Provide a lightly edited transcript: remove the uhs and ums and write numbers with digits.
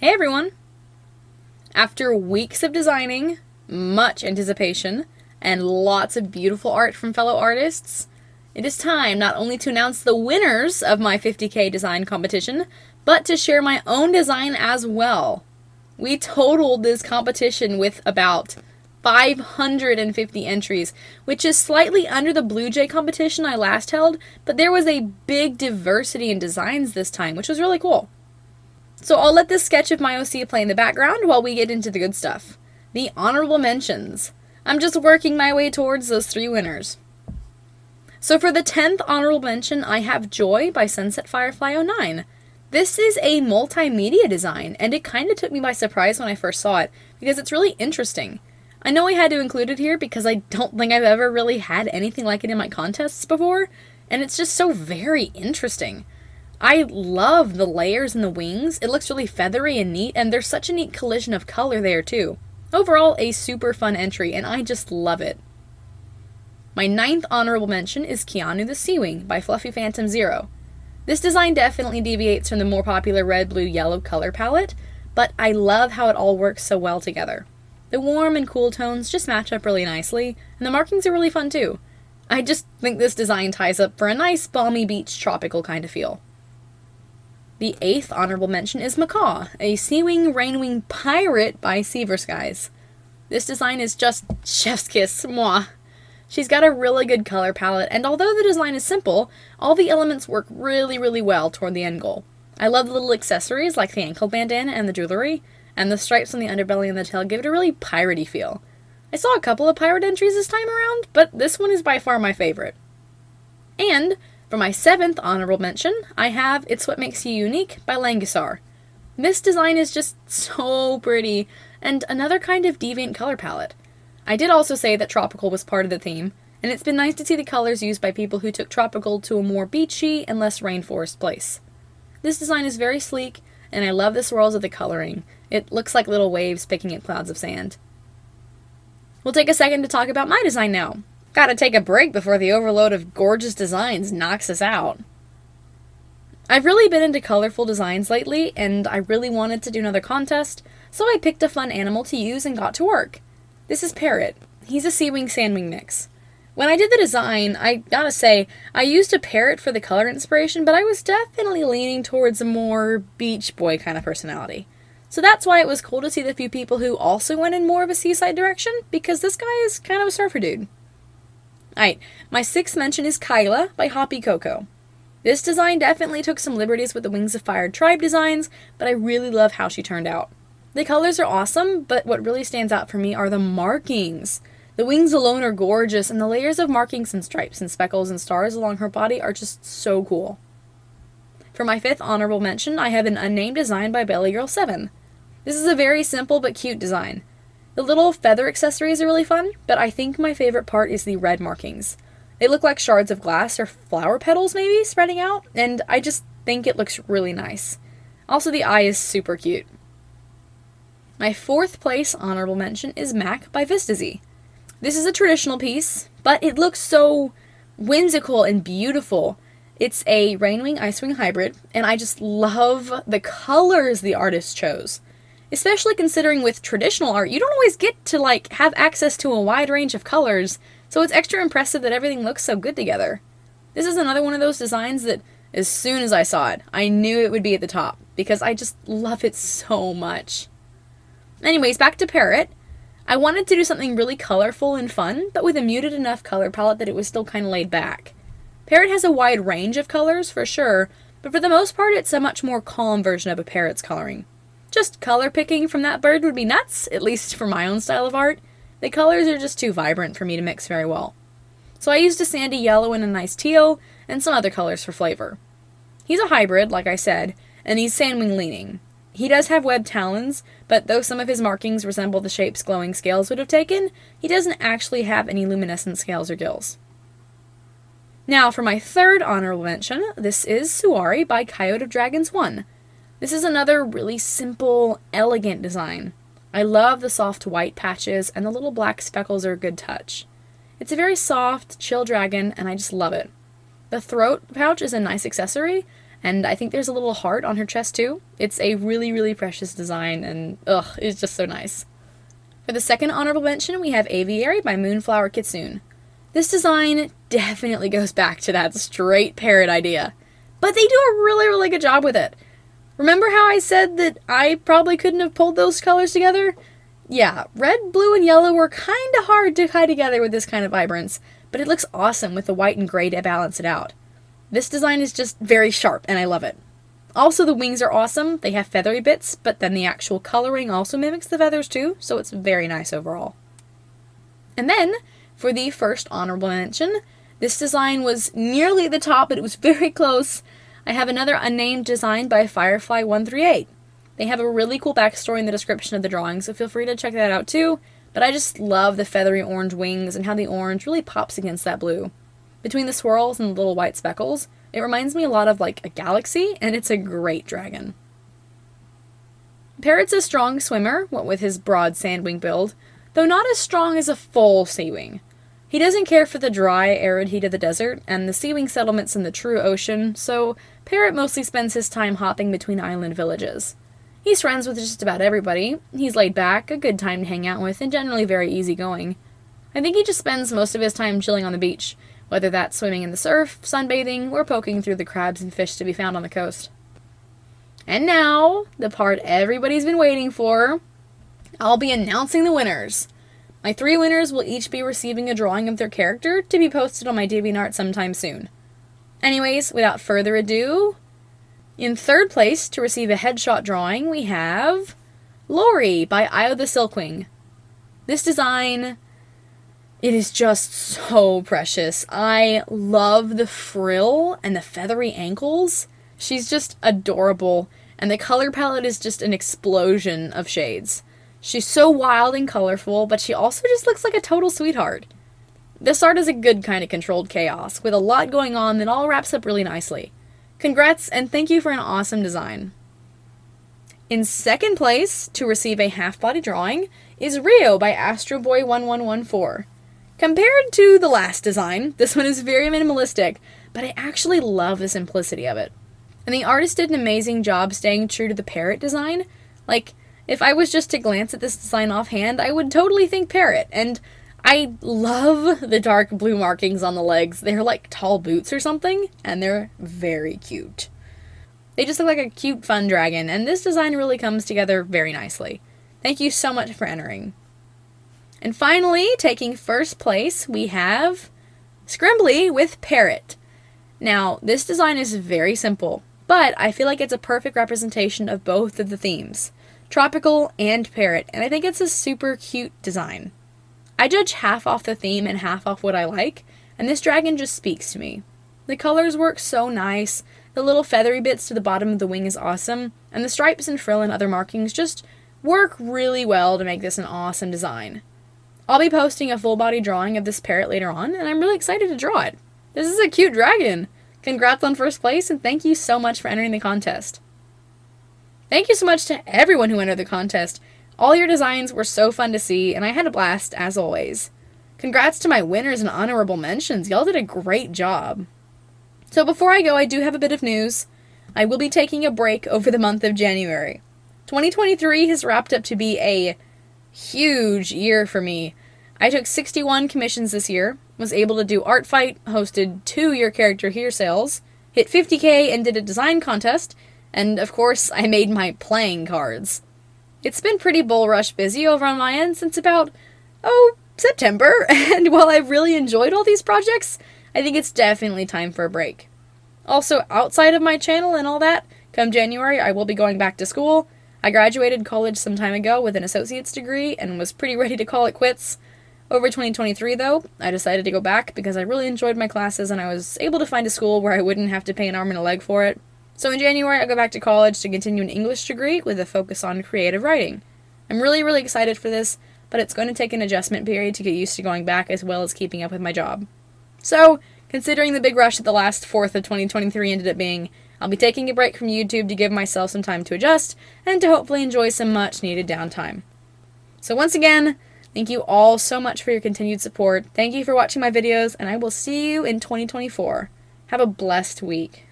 Hey everyone! After weeks of designing, much anticipation, and lots of beautiful art from fellow artists, it is time not only to announce the winners of my 50K design competition, but to share my own design as well. We totaled this competition with about 550 entries, which is slightly under the Blue Jay competition I last held, but there was a big diversity in designs this time, which was really cool. So I'll let this sketch of my OC play in the background while we get into the good stuff. The honorable mentions. I'm just working my way towards those three winners. So for the 10th honorable mention, I have Joy by Sunset Firefly09. This is a multimedia design, and it kind of took me by surprise when I first saw it, because it's really interesting. I know I had to include it here because I don't think I've ever really had anything like it in my contests before, and it's just so very interesting. I love the layers and the wings. It looks really feathery and neat, and there's such a neat collision of color there too. Overall, a super fun entry, and I just love it. My 9th honorable mention is Io the Silkwing by Fluffy Phantom Zero. This design definitely deviates from the more popular red, blue, yellow color palette, but I love how it all works so well together. The warm and cool tones just match up really nicely, and the markings are really fun too. I just think this design ties up for a nice balmy beach tropical kind of feel. The 8th honorable mention is Macaw, a Seawing Rainwing Pirate by Seaverskies. This design is just chef's kiss, moi. She's got a really good color palette, and although the design is simple, all the elements work really, really well toward the end goal. I love the little accessories like the ankle bandana and the jewelry, and the stripes on the underbelly and the tail give it a really piratey feel. I saw a couple of pirate entries this time around, but this one is by far my favorite. And for my 7th honorable mention, I have It's What Makes You Unique by Langisar. This design is just so pretty, and another kind of deviant color palette. I did also say that tropical was part of the theme, and it's been nice to see the colors used by people who took tropical to a more beachy and less rainforest place. This design is very sleek, and I love the swirls of the coloring. It looks like little waves picking at clouds of sand. We'll take a second to talk about my design now. Gotta take a break before the overload of gorgeous designs knocks us out. I've really been into colorful designs lately, and I really wanted to do another contest, so I picked a fun animal to use and got to work. This is Parrot. He's a Seawing-Sandwing mix. When I did the design, I gotta say, I used a parrot for the color inspiration, but I was definitely leaning towards a more beach boy kind of personality. So that's why it was cool to see the few people who also went in more of a seaside direction, because this guy is kind of a surfer dude. Alright, my 6th mention is Kyla by Hoppy Coco. This design definitely took some liberties with the Wings of Fire tribe designs, but I really love how she turned out. The colors are awesome, but what really stands out for me are the markings. The wings alone are gorgeous, and the layers of markings and stripes and speckles and stars along her body are just so cool. For my 5th honorable mention, I have an unnamed design by BellyGirl7. This is a very simple but cute design. The little feather accessories are really fun, but I think my favorite part is the red markings. They look like shards of glass or flower petals maybe, spreading out, and I just think it looks really nice. Also, the eye is super cute. My 4th place honorable mention is Mac by Vistazy. This is a traditional piece, but it looks so whimsical and beautiful. It's a Rainwing Icewing hybrid, and I just love the colors the artist chose. Especially considering with traditional art, you don't always get to, like, have access to a wide range of colors, so it's extra impressive that everything looks so good together. This is another one of those designs that, as soon as I saw it, I knew it would be at the top, because I just love it so much. Anyways, back to Parrot. I wanted to do something really colorful and fun, but with a muted enough color palette that it was still kind of laid back. Parrot has a wide range of colors, for sure, but for the most part it's a much more calm version of a parrot's coloring. Just color picking from that bird would be nuts, at least for my own style of art. The colors are just too vibrant for me to mix very well. So I used a sandy yellow and a nice teal, and some other colors for flavor. He's a hybrid, like I said, and he's sandwing leaning. He does have webbed talons, but though some of his markings resemble the shapes glowing scales would have taken, he doesn't actually have any luminescent scales or gills. Now for my 3rd honorable mention, this is Suari by Coyote of Dragons 1. This is another really simple, elegant design. I love the soft white patches, and the little black speckles are a good touch. It's a very soft, chill dragon, and I just love it. The throat pouch is a nice accessory, And I think there's a little heart on her chest too. It's a really, really precious design, and ugh, it's just so nice. For the second honorable mention, we have Aviary by Moonflower Kitsune. This design definitely goes back to that straight parrot idea, but they do a really, really good job with it. Remember how I said that I probably couldn't have pulled those colors together? Yeah, red, blue, and yellow were kind of hard to tie together with this kind of vibrance, but it looks awesome with the white and gray to balance it out. This design is just very sharp, and I love it. Also, the wings are awesome. They have feathery bits, but then the actual coloring also mimics the feathers too, so it's very nice overall. And then, for the first honorable mention, this design was nearly at the top, but it was very close. I have another unnamed design by Firefly138. They have a really cool backstory in the description of the drawing, so feel free to check that out too, but I just love the feathery orange wings and how the orange really pops against that blue. Between the swirls and the little white speckles, it reminds me a lot of, like, a galaxy, and it's a great dragon. Parrot's a strong swimmer, what with his broad sandwing build, though not as strong as a full seawing. He doesn't care for the dry, arid heat of the desert, and the seawing settlements in the true ocean, so Parrot mostly spends his time hopping between island villages. He's friends with just about everybody, he's laid back, a good time to hang out with, and generally very easygoing. I think he just spends most of his time chilling on the beach, whether that's swimming in the surf, sunbathing, or poking through the crabs and fish to be found on the coast. And now, the part everybody's been waiting for. I'll be announcing the winners. My three winners will each be receiving a drawing of their character to be posted on my DeviantArt sometime soon. Anyways, without further ado, in third place to receive a headshot drawing, we have Lori by Io the Silkwing. This design, it is just so precious. I love the frill and the feathery ankles. She's just adorable, and the color palette is just an explosion of shades. She's so wild and colorful, but she also just looks like a total sweetheart. This art is a good kind of controlled chaos, with a lot going on that all wraps up really nicely. Congrats, and thank you for an awesome design. In second place, to receive a half-body drawing, is Rio by Astroboy1114. Compared to the last design, this one is very minimalistic, but I actually love the simplicity of it. And the artist did an amazing job staying true to the parrot design. Like, if I was just to glance at this design offhand, I would totally think parrot, and I love the dark blue markings on the legs. They're like tall boots or something, and they're very cute. They just look like a cute, fun dragon, and this design really comes together very nicely. Thank you so much for entering. And finally, taking first place, we have Scrimbly with Parrot. Now, this design is very simple, but I feel like it's a perfect representation of both of the themes, tropical and parrot, and I think it's a super cute design. I judge half off the theme and half off what I like, and this dragon just speaks to me. The colors work so nice, the little feathery bits to the bottom of the wing is awesome, and the stripes and frill and other markings just work really well to make this an awesome design. I'll be posting a full-body drawing of this parrot later on, and I'm really excited to draw it. This is a cute dragon! Congrats on first place, and thank you so much for entering the contest. Thank you so much to everyone who entered the contest. All your designs were so fun to see, and I had a blast, as always. Congrats to my winners and honorable mentions. Y'all did a great job. So before I go, I do have a bit of news. I will be taking a break over the month of January. 2023 has wrapped up to be a huge year for me. I took 61 commissions this year, was able to do Art Fight, hosted 2 Your Character Here sales, hit 50k and did a design contest, and of course I made my playing cards. It's been pretty bull rush busy over on my end since about, September, and while I've really enjoyed all these projects, I think it's definitely time for a break. Also, outside of my channel and all that, come January I will be going back to school. I graduated college some time ago with an associate's degree and was pretty ready to call it quits. Over 2023, though, I decided to go back because I really enjoyed my classes and I was able to find a school where I wouldn't have to pay an arm and a leg for it. So in January, I go back to college to continue an English degree with a focus on creative writing. I'm really, really excited for this, but it's going to take an adjustment period to get used to going back as well as keeping up with my job. So, considering the big rush that the last fourth of 2023 ended up being, I'll be taking a break from YouTube to give myself some time to adjust, and to hopefully enjoy some much-needed downtime. So once again, thank you all so much for your continued support, thank you for watching my videos, and I will see you in 2024. Have a blessed week.